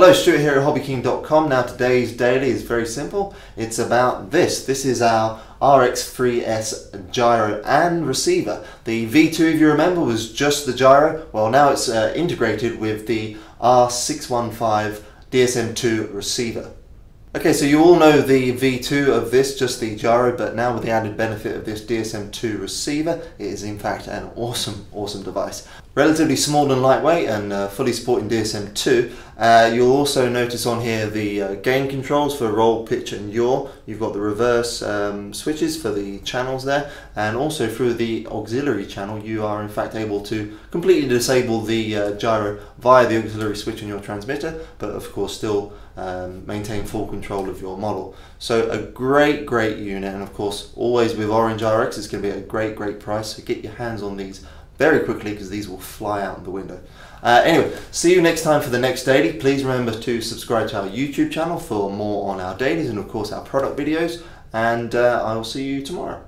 Hello, Stuart here at HobbyKing.com. Now today's daily is very simple. It's about this. This is our RX3S gyro and receiver. The V2, if you remember, was just the gyro. Well, now it's integrated with the R615 DSM2 receiver. Okay, so you all know the V2 of this, just the gyro, but now with the added benefit of this DSM2 receiver, it is in fact an awesome, awesome device. Relatively small and lightweight and fully supporting DSM2. You'll also notice on here the gain controls for roll, pitch and yaw. You've got the reverse switches for the channels there, and also through the auxiliary channel you are in fact able to completely disable the gyro via the auxiliary switch on your transmitter, but of course still maintain full control of your model. So a great, great unit, and of course always with Orange RX it's going to be a great, great price, so get your hands on these very quickly because these will fly out the window. Anyway, see you next time for the next daily. Please remember to subscribe to our YouTube channel for more on our dailies and of course our product videos, and I will see you tomorrow.